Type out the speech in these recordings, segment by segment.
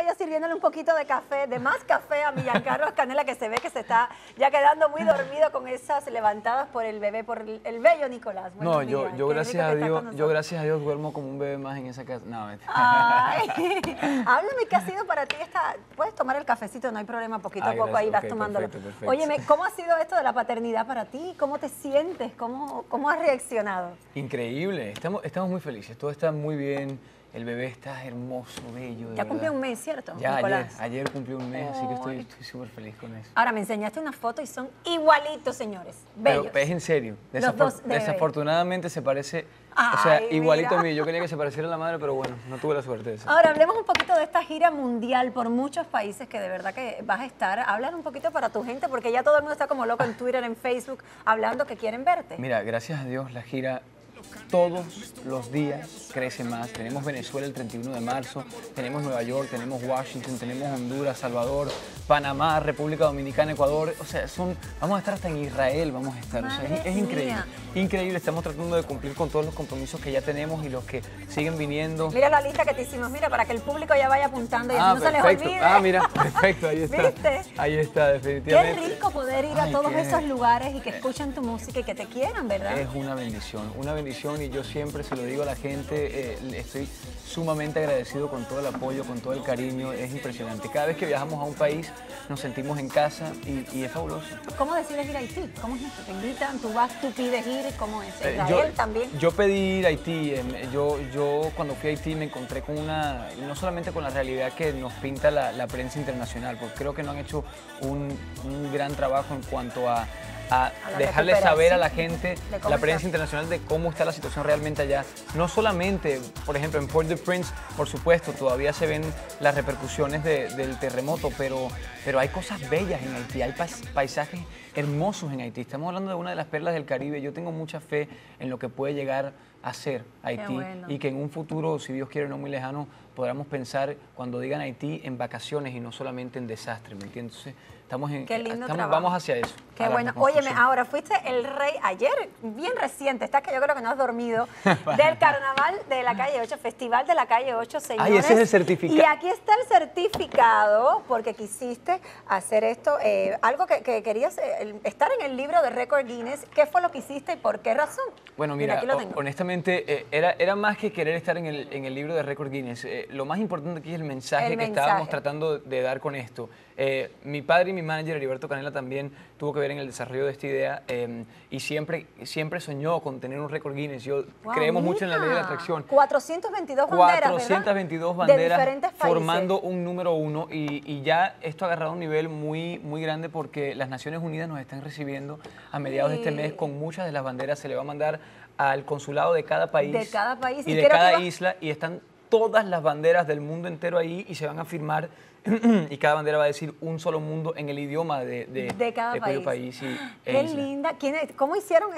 vaya sirviéndole un poquito de café, de más café a mi Jencarlos Canela, que se ve que se está ya quedando muy dormido con esas levantadas por el bebé, por el bello Nicolás. Buenos no, días, yo gracias a Dios, duermo como un bebé más en esa casa. No, ay, háblame qué ha sido para ti esta... Puedes tomar el cafecito, no hay problema, poquito a poco ahí vas tomándolo. Perfecto, perfecto. Óyeme, ¿cómo ha sido esto de la paternidad para ti? ¿Cómo te sientes? ¿Cómo has reaccionado? Increíble, estamos muy felices, todo está muy bien. El bebé está hermoso, bello. Ya cumplió un mes, ¿cierto, Nicolás? Ayer cumplió un mes, así que estoy súper feliz con eso. Ahora, me enseñaste una foto y son igualitos, señores. Bellos. Pero es en serio. Desafortunadamente se parece... Ay, o sea, igualito mira. A mí. Yo quería que se pareciera a la madre, pero bueno, no tuve la suerte de eso. Ahora, hablemos un poquito de esta gira mundial por muchos países que de verdad que vas a estar. Hablan un poquito para tu gente, porque ya todo el mundo está como loco en Twitter, en Facebook, hablando que quieren verte. Mira, gracias a Dios, la gira... Todos los días crece más. Tenemos Venezuela el 31 de marzo, tenemos Nueva York, tenemos Washington, tenemos Honduras, Salvador, Panamá, República Dominicana, Ecuador. O sea, vamos a estar hasta en Israel, vamos a estar. O sea, es increíble. Increíble, estamos tratando de cumplir con todos los compromisos que ya tenemos y los que siguen viniendo. Mira la lista que te hicimos, mira, para que el público ya vaya apuntando y así no se les olvide. Ah, mira, perfecto, ahí está. ¿Viste? Ahí está, definitivamente. Qué rico poder ir a todos esos lugares y que escuchen tu música y que te quieran, ¿verdad? Es una bendición, una bendición. Y yo siempre se lo digo a la gente, estoy sumamente agradecido con todo el apoyo, con todo el cariño, es impresionante. Cada vez que viajamos a un país nos sentimos en casa y es fabuloso. ¿Cómo decides ir a Haití? ¿Cómo es esto? ¿Te invitan? ¿Tú vas? ¿Tú pides ir? ¿Cómo es? ¿Israel también? Yo pedí ir a Haití. Yo cuando fui a Haití me encontré con no solamente con la realidad que nos pinta la prensa internacional, porque creo que no han hecho un gran trabajo en cuanto a dejarle saber a la gente, la prensa internacional, de cómo está la situación realmente allá. No solamente, por ejemplo, en Port-au-Prince, por supuesto, todavía se ven las repercusiones del terremoto, pero hay cosas bellas en Haití, hay paisajes hermosos en Haití. Estamos hablando de una de las perlas del Caribe. Yo tengo mucha fe en lo que puede llegar a ser Haití y que en un futuro, si Dios quiere, no muy lejano, podamos pensar cuando digan Haití en vacaciones y no solamente en desastre, ¿me entiendes? Entonces, vamos hacia eso. Qué bueno. Óyeme, ahora fuiste el rey ayer, bien reciente, estás que yo creo que no has dormido, del Carnaval de la Calle 8, Festival de la Calle 8, señores. Ay, ese es el certificado. Y aquí está el certificado, porque quisiste hacer esto, algo que querías, estar en el libro de Récord Guinness. ¿Qué fue lo que hiciste y por qué razón? Bueno, mira, aquí lo tengo. Honestamente, era más que querer estar en el libro de Récord Guinness. Lo más importante aquí es el mensaje que estábamos tratando de dar con esto. Mi padre y mi manager, Heriberto Canela, también tuvo que ver en el desarrollo de esta idea y siempre soñó con tener un récord Guinness. Creemos mucho en la ley de la atracción. 422 banderas, ¿verdad? Banderas formando un número uno y ya esto ha agarrado un nivel muy, muy grande porque las Naciones Unidas nos están recibiendo a mediados de este mes con muchas de las banderas. Se le va a mandar al consulado de cada país, y de cada isla y están... todas las banderas del mundo entero ahí y se van a firmar y cada bandera va a decir un solo mundo en el idioma de cada país. ¡Qué linda! ¿Cómo hicieron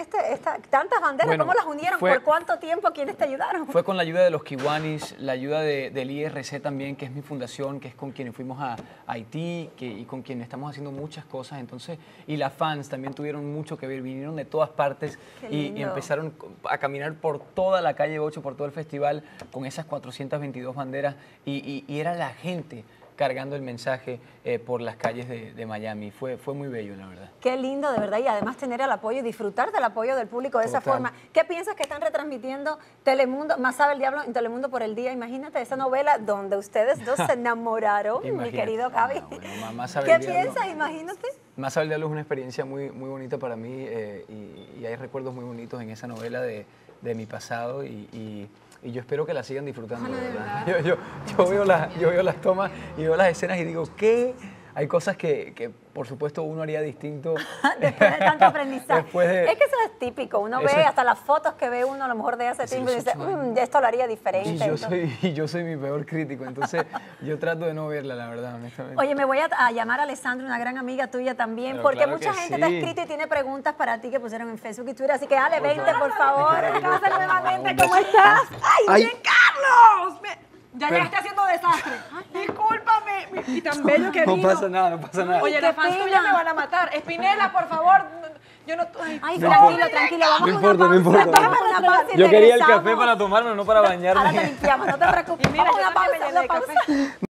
tantas banderas? Bueno, ¿cómo las unieron? ¿Por cuánto tiempo? ¿Quiénes te ayudaron? Fue con la ayuda de los Kiwanis, la ayuda del IRC también, que es mi fundación, que es con quienes fuimos a Haití y con quienes estamos haciendo muchas cosas. Entonces, y las fans también tuvieron mucho que ver, vinieron de todas partes y empezaron a caminar por toda la calle 8, por todo el festival, con esas 422 banderas y era la gente cargando el mensaje por las calles de Miami. Fue muy bello, la verdad. Qué lindo, de verdad, y además tener el apoyo y disfrutar del apoyo del público de esa forma. ¿Qué piensas que están retransmitiendo Telemundo, Más Sabe el Diablo, en Telemundo por el día? Imagínate esa novela donde ustedes dos se enamoraron, mi querido Javi. ¿Qué piensas? Imagínate. Más Sabe el Diablo es una experiencia muy, muy bonita para mí y hay recuerdos muy bonitos en esa novela de mi pasado y yo espero que la sigan disfrutando. ¿Verdad? Yo veo las tomas y veo las escenas y digo, ¿qué? Hay cosas que por supuesto, uno haría distinto. Después de tanto aprendizaje. Es que eso es típico. Uno ve hasta las fotos que ve uno a lo mejor de hace tiempo y dice, esto lo haría diferente. Y yo soy mi peor crítico, entonces yo trato de no verla, la verdad, honestamente. Oye, me voy a llamar a Alessandra, una gran amiga tuya también, pero porque claro mucha gente te ha escrito y tiene preguntas para ti que pusieron en Facebook y Twitter, así que Ale, vente, por favor. Nuevamente, ¿cómo estás? ¡Ay, Jencarlos! Ya llegaste haciendo desastre. Discúlpame. Y tan bello que vino. No pasa nada, no pasa nada. Oye, las fans tuyas me van a matar. Espinela, por favor. Yo no... Ay, tranquilo, tranquilo. No importa, no importa. Yo quería el café para tomármelo, no para bañarme. Ahora te limpiamos, no te preocupes. Mira, yo también me llené el café.